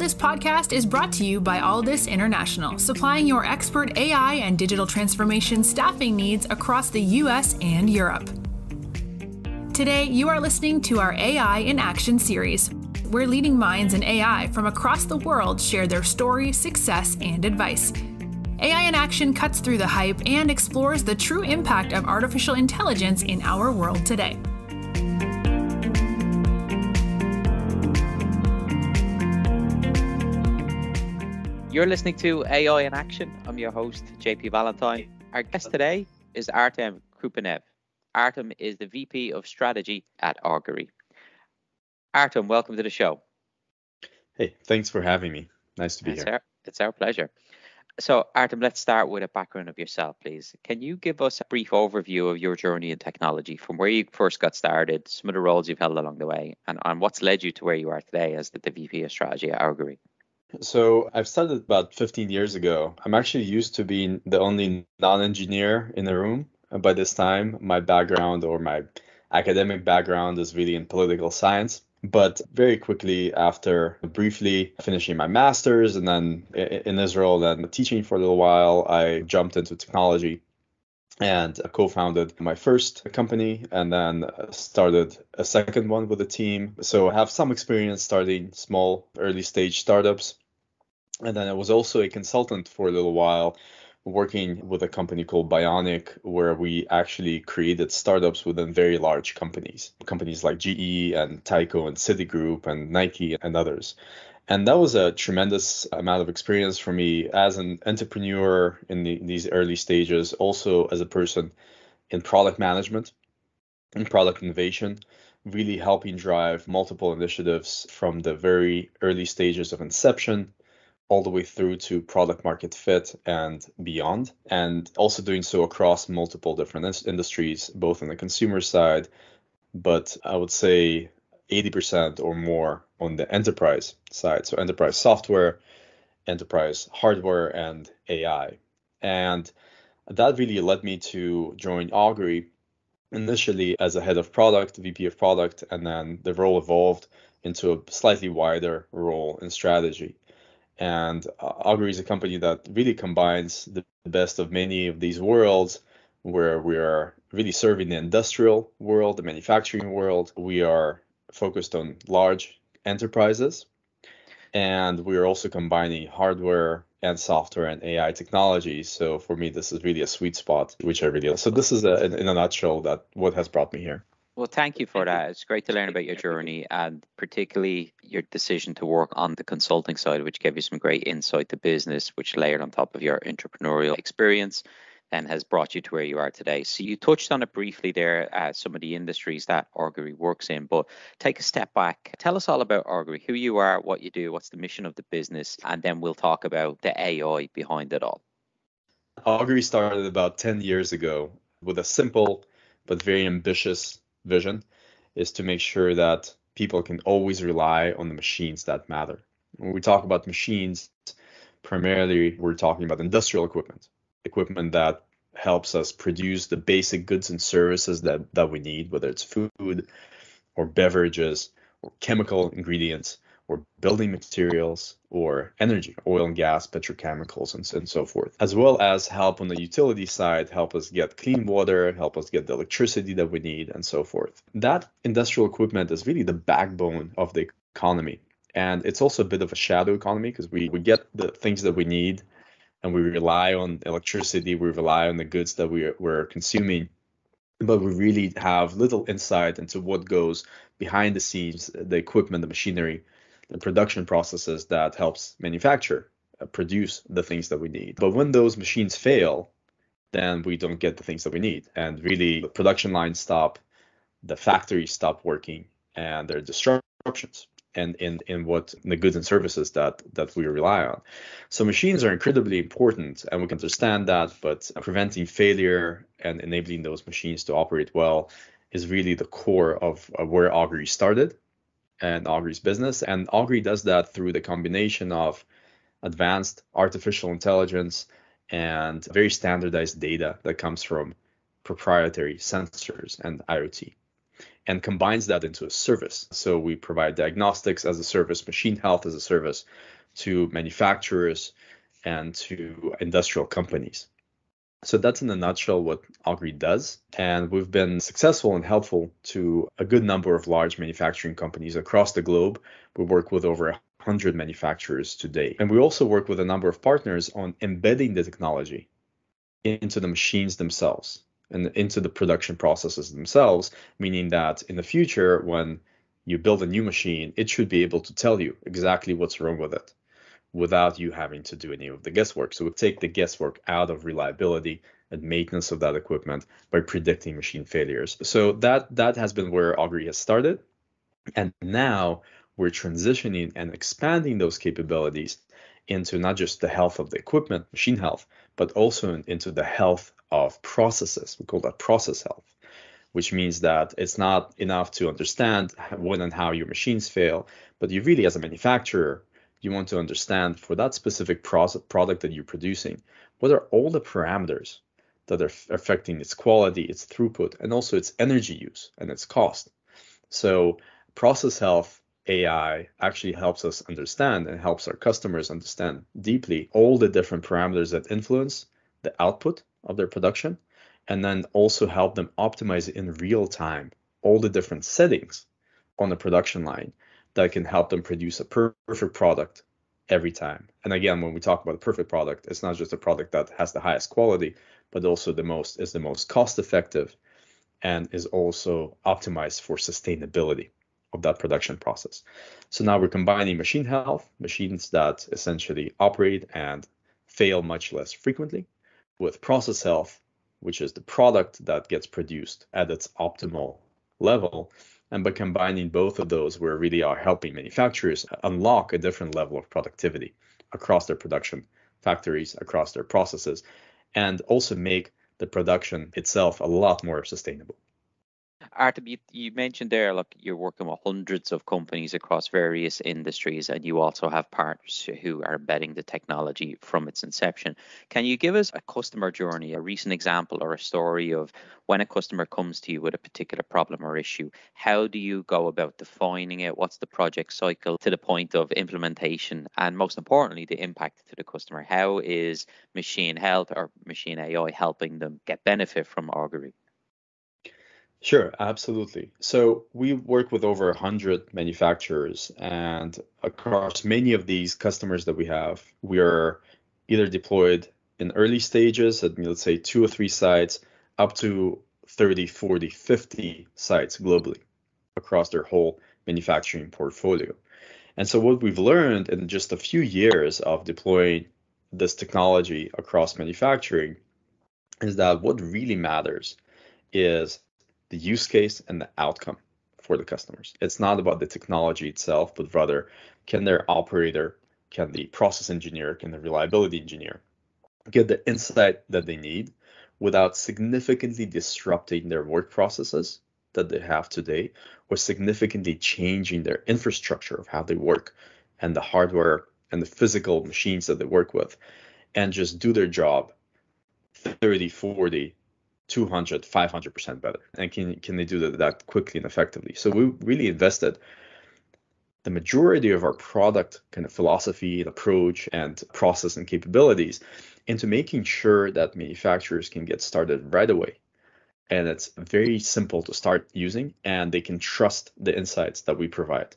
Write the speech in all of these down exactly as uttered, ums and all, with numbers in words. Alldus podcast is brought to you by Alldus International, supplying your expert A I and digital transformation staffing needs across the U S and Europe. Today, you are listening to our A I in Action series, where leading minds in A I from across the world share their story, success, and advice. A I in Action cuts through the hype and explores the true impact of artificial intelligence in our world today. You're listening to A I in Action. I'm your host, J P Valentine. Our guest today is Artem Kroupenev. Artem is the V P of Strategy at Augury. Artem, welcome to the show. Hey, thanks for having me. Nice to be it's here. Our, it's our pleasure. So, Artem, let's start with a background of yourself, please. Can you give us a brief overview of your journey in technology, from where you first got started, some of the roles you've held along the way, and, and what's led you to where you are today as the, the V P of Strategy at Augury? So I've started about fifteen years ago. I'm actually used to being the only non-engineer in the room. And by this time, my background or my academic background is really in political science. But very quickly after briefly finishing my master's and then in Israel and teaching for a little while, I jumped into technology and co-founded my first company and then started a second one with a team. So I have some experience starting small early stage startups. And then I was also a consultant for a little while, working with a company called Bionic, where we actually created startups within very large companies, companies like G E and Tyco and Citigroup and Nike and others. And that was a tremendous amount of experience for me as an entrepreneur in, the, in these early stages, also as a person in product management and product innovation, really helping drive multiple initiatives from the very early stages of inception all the way through to product market fit and beyond, and also doing so across multiple different industries, both on the consumer side, but I would say eighty percent or more on the enterprise side. So enterprise software, enterprise hardware, and A I. And that really led me to join Augury initially as a head of product, V P of product, and then the role evolved into a slightly wider role in strategy. And Augury is a company that really combines the best of many of these worlds, where we are really serving the industrial world, the manufacturing world. We are focused on large enterprises, and we are also combining hardware and software and A I technology. So for me, this is really a sweet spot, which I really love. So this is, a, in a nutshell, that what has brought me here. Well, thank you for that. It's great to learn about your journey and particularly your decision to work on the consulting side, which gave you some great insight to business, which layered on top of your entrepreneurial experience and has brought you to where you are today. So you touched on it briefly there, uh, some of the industries that Augury works in, but take a step back. Tell us all about Augury, who you are, what you do, what's the mission of the business, and then we'll talk about the A I behind it all. Augury started about ten years ago with a simple but very ambitious vision is to make sure that people can always rely on the machines that matter. When we talk about machines, primarily we're talking about industrial equipment, equipment that helps us produce the basic goods and services that, that we need, whether it's food or beverages or chemical ingredients or building materials or energy, oil and gas, petrochemicals, and, and so forth, as well as help on the utility side, help us get clean water, help us get the electricity that we need, and so forth. That industrial equipment is really the backbone of the economy. And it's also a bit of a shadow economy because we, we get the things that we need and we rely on electricity, we rely on the goods that we, we're consuming, but we really have little insight into what goes behind the scenes, the equipment, the machinery, the production processes that helps manufacture, uh, produce the things that we need. But when those machines fail, then we don't get the things that we need. And really, the production lines stop, the factories stop working, and there are disruptions in, in, in what in the goods and services that, that we rely on. So machines are incredibly important, and we can understand that, but preventing failure and enabling those machines to operate well is really the core of, of where Augury started and Augury's business. And Augury does that through the combination of advanced artificial intelligence and very standardized data that comes from proprietary sensors and IoT. and combines that into a service. So we provide diagnostics as a service, machine health as a service to manufacturers and to industrial companies. So that's in a nutshell what Augury does. And we've been successful and helpful to a good number of large manufacturing companies across the globe. We work with over one hundred manufacturers today. And we also work with a number of partners on embedding the technology into the machines themselves and into the production processes themselves, meaning that in the future, when you build a new machine, it should be able to tell you exactly what's wrong with it, without you having to do any of the guesswork. So we take the guesswork out of reliability and maintenance of that equipment by predicting machine failures. So that that has been where Augury has started. And now we're transitioning and expanding those capabilities into not just the health of the equipment, machine health, but also into the health of processes. We call that process health, which means that it's not enough to understand when and how your machines fail, but you really, as a manufacturer, you want to understand for that specific process, product that you're producing, what are all the parameters that are affecting its quality, its throughput, and also its energy use and its cost. So process health A I actually helps us understand and helps our customers understand deeply all the different parameters that influence the output of their production, and then also help them optimize in real time all the different settings on the production line that can help them produce a perfect product every time. And again, when we talk about a perfect product, it's not just a product that has the highest quality, but also the most is the most cost effective and is also optimized for sustainability of that production process. So now we're combining machine health, machines that essentially operate and fail much less frequently, with process health, which is the product that gets produced at its optimal level. And by combining both of those, we really are helping manufacturers unlock a different level of productivity across their production factories, across their processes, and also make the production itself a lot more sustainable. Artem, you, you mentioned there, look, you're working with hundreds of companies across various industries, and you also have partners who are embedding the technology from its inception. Can you give us a customer journey, a recent example or a story of when a customer comes to you with a particular problem or issue? How do you go about defining it? What's the project cycle to the point of implementation? And most importantly, the impact to the customer. How is machine health or machine A I helping them get benefit from Augury? Sure, absolutely. So we work with over one hundred manufacturers, and across many of these customers that we have, we are either deployed in early stages at, let's say, two or three sites, up to thirty, forty, fifty sites globally across their whole manufacturing portfolio. And so what we've learned in just a few years of deploying this technology across manufacturing is that what really matters is the use case and the outcome for the customers. It's not about the technology itself, but rather can their operator, can the process engineer, can the reliability engineer get the insight that they need without significantly disrupting their work processes that they have today, or significantly changing their infrastructure of how they work and the hardware and the physical machines that they work with, and just do their job thirty, forty, two hundred, five hundred percent better, and can can they do that quickly and effectively? So we really invested the majority of our product kind of philosophy and approach and process and capabilities into making sure that manufacturers can get started right away, and it's very simple to start using, and they can trust the insights that we provide.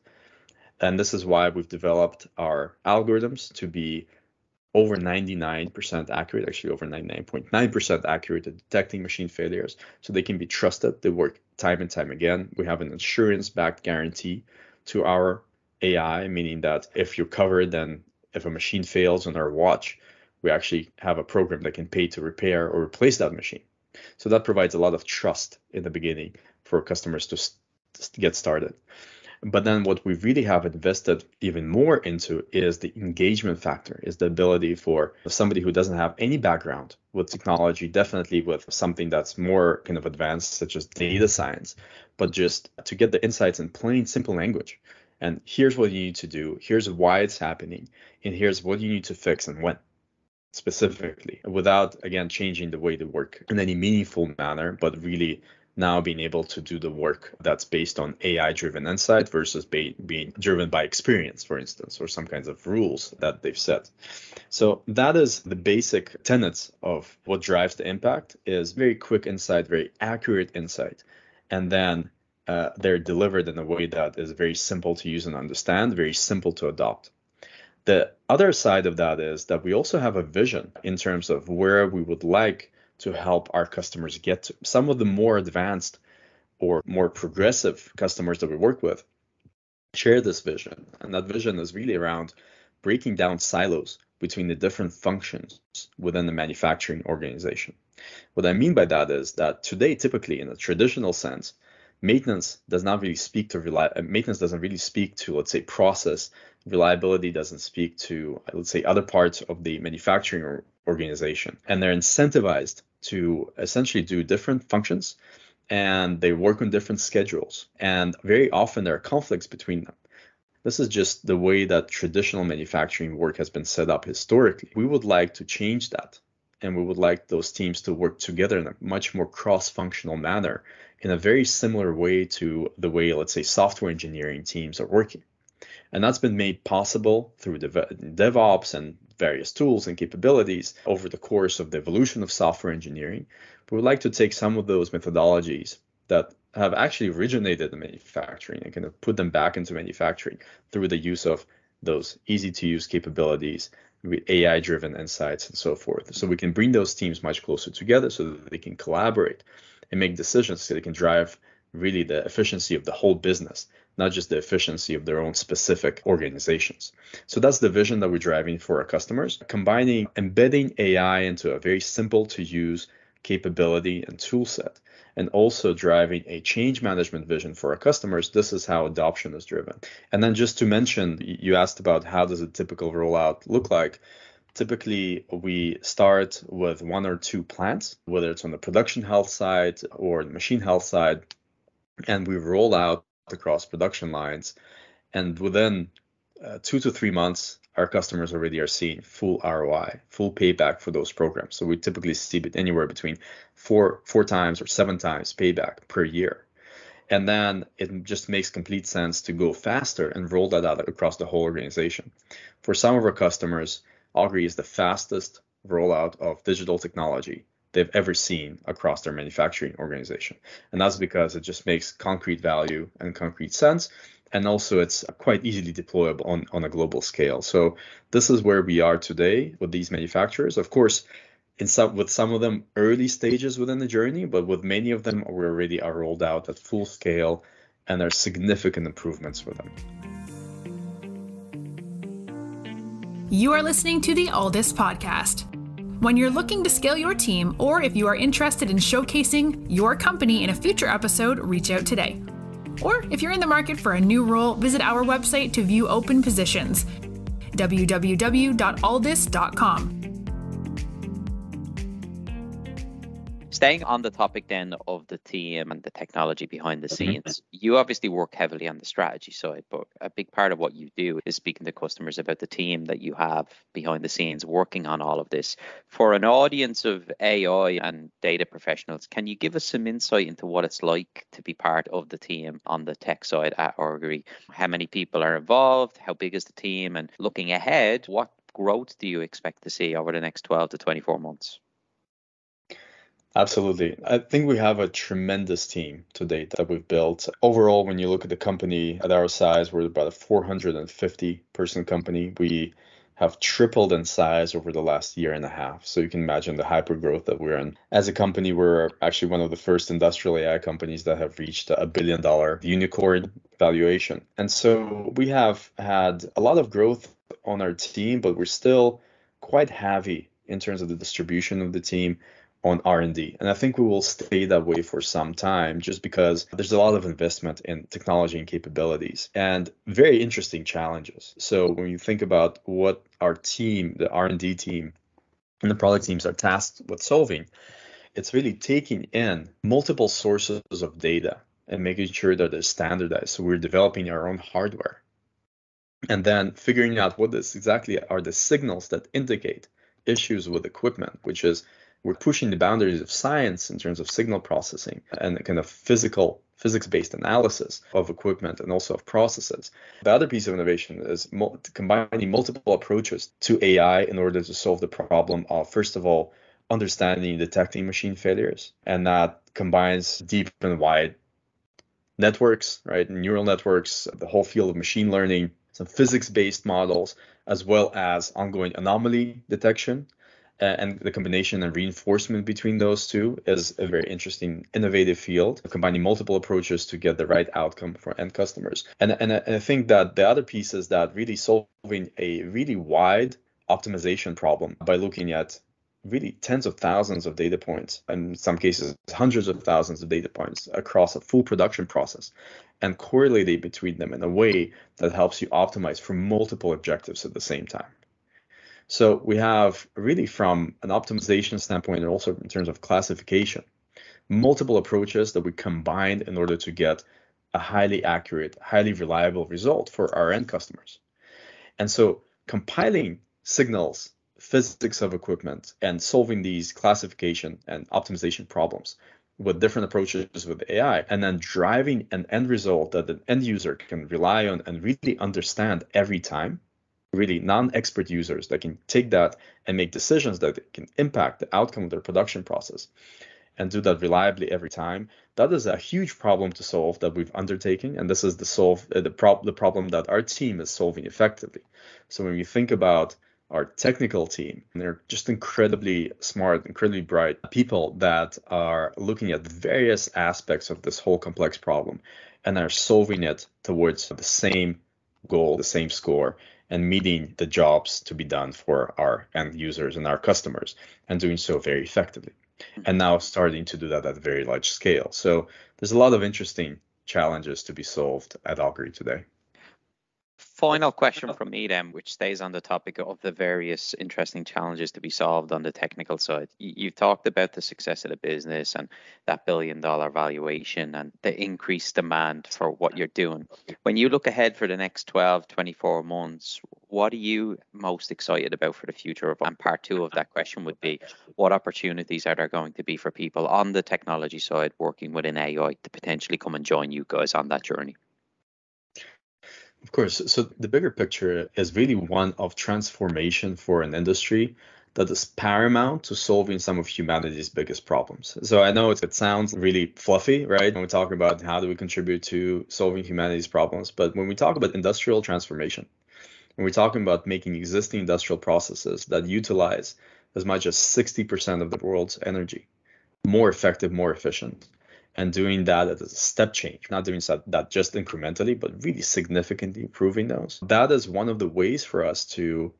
And this is why we've developed our algorithms to be over ninety-nine percent accurate, actually over ninety-nine point nine percent accurate at detecting machine failures, so they can be trusted. They work time and time again. We have an insurance-backed guarantee to our A I, meaning that if you're covered, then if a machine fails on our watch, we actually have a program that can pay to repair or replace that machine. So that provides a lot of trust in the beginning for customers to st- get started. But then what we really have invested even more into is the engagement factor, is the ability for somebody who doesn't have any background with technology, definitely with something that's more kind of advanced, such as data science, but just to get the insights in plain, simple language. And here's what you need to do. Here's why it's happening. And here's what you need to fix and when specifically, without, again, changing the way they work in any meaningful manner, but really now being able to do the work that's based on A I-driven insight versus be, being driven by experience, for instance, or some kinds of rules that they've set. So that is the basic tenets of what drives the impact, is very quick insight, very accurate insight. And then uh, they're delivered in a way that is very simple to use and understand, very simple to adopt. The other side of that is that we also have a vision in terms of where we would like to help our customers get to. Some of the more advanced or more progressive customers that we work with share this vision. And that vision is really around breaking down silos between the different functions within the manufacturing organization. What I mean by that is that today, typically in a traditional sense, maintenance does not really speak to reli- maintenance doesn't really speak to, let's say, process. Reliability doesn't speak to, let's say, other parts of the manufacturing or organization. And they're incentivized to essentially do different functions, and they work on different schedules. And very often there are conflicts between them. This is just the way that traditional manufacturing work has been set up historically. We would like to change that. And we would like those teams to work together in a much more cross-functional manner, in a very similar way to the way, let's say, software engineering teams are working. And that's been made possible through dev- DevOps and various tools and capabilities over the course of the evolution of software engineering. But we'd like to take some of those methodologies that have actually originated in manufacturing and kind of put them back into manufacturing through the use of those easy-to-use capabilities, with A I-driven insights and so forth. So we can bring those teams much closer together so that they can collaborate and make decisions so they can drive really the efficiency of the whole business, not just the efficiency of their own specific organizations. So that's the vision that we're driving for our customers, combining, embedding A I into a very simple to use capability and tool set, and also driving a change management vision for our customers. This is how adoption is driven. And then just to mention, you asked about how does a typical rollout look like. Typically, we start with one or two plants, whether it's on the production health side or the machine health side, and we roll out across production lines. And within uh, two to three months, our customers already are seeing full R O I, full payback for those programs. So we typically see anywhere between four four times or seven times payback per year. And then it just makes complete sense to go faster and roll that out across the whole organization. For some of our customers, Augury is the fastest rollout of digital technology they've ever seen across their manufacturing organization. And that's because it just makes concrete value and concrete sense. And also it's quite easily deployable on, on a global scale. So this is where we are today with these manufacturers. Of course, in some, with some of them early stages within the journey, but with many of them we already are rolled out at full scale and there are significant improvements for them. You are listening to the Alldus Podcast. When you're looking to scale your team, or if you are interested in showcasing your company in a future episode, reach out today. Or if you're in the market for a new role, visit our website to view open positions, w w w dot alldus dot com. Staying on the topic then of the team and the technology behind the scenes, you obviously work heavily on the strategy side, but a big part of what you do is speaking to customers about the team that you have behind the scenes working on all of this. For an audience of A I and data professionals, can you give us some insight into what it's like to be part of the team on the tech side at Augury? How many people are involved? How big is the team? And looking ahead, what growth do you expect to see over the next twelve to twenty-four months? Absolutely. I think we have a tremendous team to date that we've built. Overall, when you look at the company at our size, we're about a four hundred fifty person company. We have tripled in size over the last year and a half. So you can imagine the hyper growth that we're in. As a company, we're actually one of the first industrial A I companies that have reached a billion dollar unicorn valuation. And so we have had a lot of growth on our team, but we're still quite heavy in terms of the distribution of the team on R and D. And I think we will stay that way for some time just because there's a lot of investment in technology and capabilities and very interesting challenges. So when you think about what our team, the R and D team and the product teams are tasked with solving, it's really taking in multiple sources of data and making sure that they're standardized. So we're developing our own hardware and then figuring out what this exactly are the signals that indicate issues with equipment, which is we're pushing the boundaries of science in terms of signal processing and kind of physical physics-based analysis of equipment and also of processes. The other piece of innovation is mo- combining multiple approaches to A I in order to solve the problem of, first of all, understanding and detecting machine failures. And that combines deep and wide networks, right? Neural networks, the whole field of machine learning, some physics-based models, as well as ongoing anomaly detection. And the combination and reinforcement between those two is a very interesting, innovative field, combining multiple approaches to get the right outcome for end customers. And, and, I, and I think that the other piece is that really solving a really wide optimization problem by looking at really tens of thousands of data points, and in some cases, hundreds of thousands of data points across a full production process, and correlating between them in a way that helps you optimize for multiple objectives at the same time. So we have really, from an optimization standpoint and also in terms of classification, multiple approaches that we combined in order to get a highly accurate, highly reliable result for our end customers. And so compiling signals, physics of equipment, and solving these classification and optimization problems with different approaches with A I, and then driving an end result that the end user can rely on and really understand every time. Really non-expert users that can take that and make decisions that can impact the outcome of their production process and do that reliably every time. That is a huge problem to solve that we've undertaken. And this is the solve uh, the, prob- the problem that our team is solving effectively. So when you think about our technical team, they're just incredibly smart, incredibly bright people that are looking at various aspects of this whole complex problem and are solving it towards the same goal, the same score, and meeting the jobs to be done for our end users and our customers, and doing so very effectively. And now starting to do that at a very large scale. So there's a lot of interesting challenges to be solved at Augury today. Final question from me then, which stays on the topic of the various interesting challenges to be solved on the technical side. You've talked about the success of the business and that billion dollar valuation and the increased demand for what you're doing. When you look ahead for the next twelve, twenty-four months, what are you most excited about for the future of? And part two of that question would be, what opportunities are there going to be for people on the technology side working within A I to potentially come and join you guys on that journey? Of course. So the bigger picture is really one of transformation for an industry that is paramount to solving some of humanity's biggest problems. So I know it's, it sounds really fluffy, right? When we talk about how do we contribute to solving humanity's problems, but when we talk about industrial transformation, and we're talking about making existing industrial processes that utilize as much as sixty percent of the world's energy more effective, more efficient, and doing that as a step change, not doing that just incrementally, but really significantly improving those. That is one of the ways for us to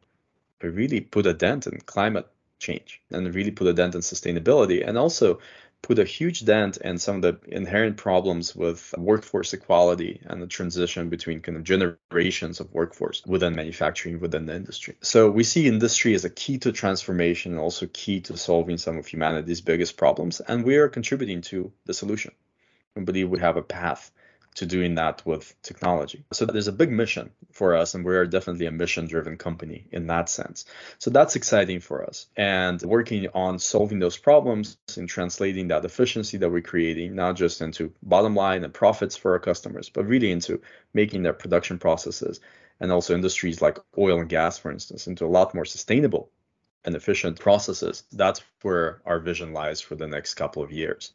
really put a dent in climate change and really put a dent in sustainability, and also put a huge dent in some of the inherent problems with workforce equality and the transition between kind of generations of workforce within manufacturing, within the industry. So we see industry as a key to transformation and also key to solving some of humanity's biggest problems. And we are contributing to the solution. We believe we have a path to doing that with technology. So there's a big mission for us, and we're definitely a mission-driven company in that sense. So that's exciting for us. And working on solving those problems and translating that efficiency that we're creating, not just into bottom line and profits for our customers, but really into making their production processes and also industries like oil and gas, for instance, into a lot more sustainable and efficient processes. That's where our vision lies for the next couple of years.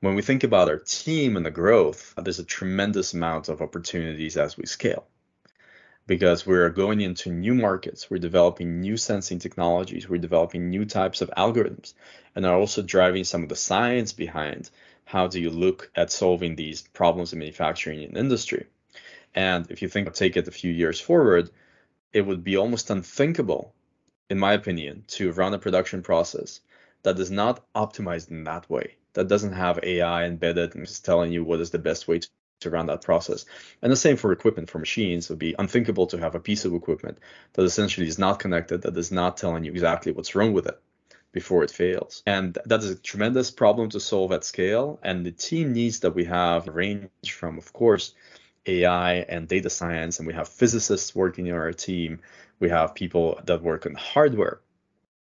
When we think about our team and the growth, there's a tremendous amount of opportunities as we scale, because we're going into new markets, we're developing new sensing technologies, we're developing new types of algorithms, and are also driving some of the science behind how do you look at solving these problems in manufacturing and industry. And if you think, take it a few years forward, it would be almost unthinkable, in my opinion, to run a production process that is not optimized in that way, that doesn't have A I embedded and just telling you what is the best way to, to run that process. And the same for equipment, for machines. It would be unthinkable to have a piece of equipment that essentially is not connected, that is not telling you exactly what's wrong with it before it fails. And that is a tremendous problem to solve at scale. And the team needs that we have range from, of course, A I and data science, and we have physicists working in our team. We have people that work on hardware,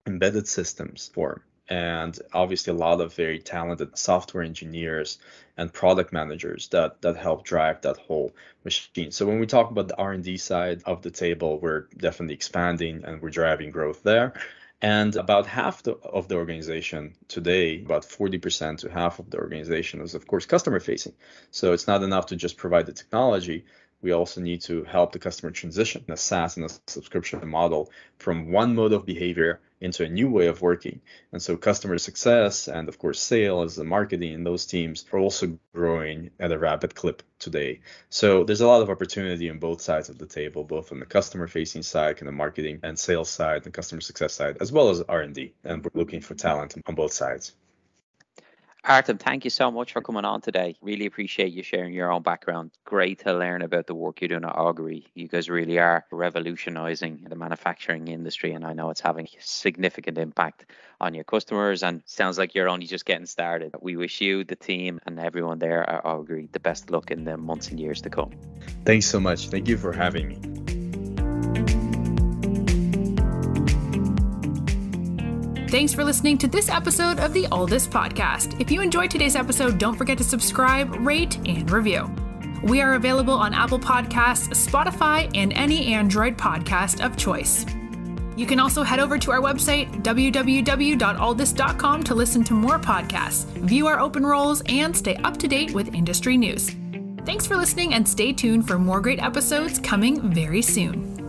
embedded systems for and obviously a lot of very talented software engineers and product managers that that help drive that whole machine. So when we talk about the R and D side of the table, we're definitely expanding and we're driving growth there. And about half the, of the organization today, about forty percent to half of the organization is, of course, customer facing. So it's not enough to just provide the technology. We also need to help the customer transition a SaaS and a subscription model from one mode of behavior into a new way of working. And so customer success and, of course, sales and marketing and those teams are also growing at a rapid clip today. So there's a lot of opportunity on both sides of the table, both on the customer facing side, kind of marketing and sales side, the customer success side, as well as R and D. And we're looking for talent on both sides. Artem, thank you so much for coming on today. Really appreciate you sharing your own background. Great to learn about the work you're doing at Augury. You guys really are revolutionizing the manufacturing industry, and I know it's having a significant impact on your customers, and sounds like you're only just getting started. We wish you, the team, and everyone there at Augury the best luck in the months and years to come. Thanks so much. Thank you for having me. Thanks for listening to this episode of the Alldus Podcast. If you enjoyed today's episode, don't forget to subscribe, rate, and review. We are available on Apple Podcasts, Spotify, and any Android podcast of choice. You can also head over to our website, w w w dot alldus dot com, to listen to more podcasts, view our open roles, and stay up to date with industry news. Thanks for listening, and stay tuned for more great episodes coming very soon.